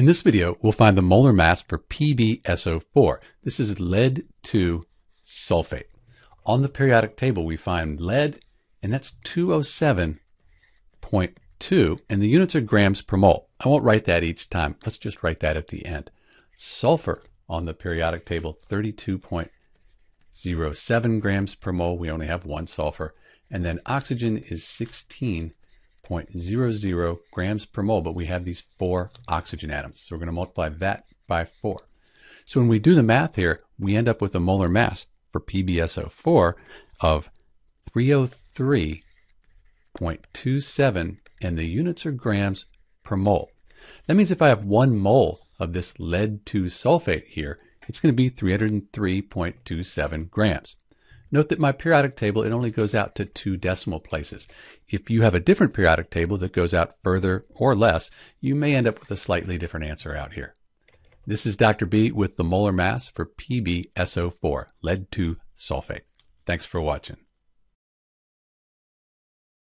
In this video, we'll find the molar mass for PbSO4. This is lead (II) sulfate. On the periodic table, we find lead, and that's 207.2, and the units are grams per mole. I won't write that each time. Let's just write that at the end. Sulfur on the periodic table, 32.07 grams per mole. We only have one sulfur. And then oxygen is 16.00 grams per mole, but we have these four oxygen atoms. So we're going to multiply that by 4. So when we do the math here, we end up with a molar mass for PbSO4 of 303.27, and the units are grams per mole. That means if I have 1 mole of this lead (II) sulfate here, it's going to be 303.27 grams. Note that my periodic table, it only goes out to 2 decimal places. If you have a different periodic table that goes out further or less, you may end up with a slightly different answer out here. This is Dr. B with the molar mass for PbSO4, lead (II) sulfate. Thanks for watching.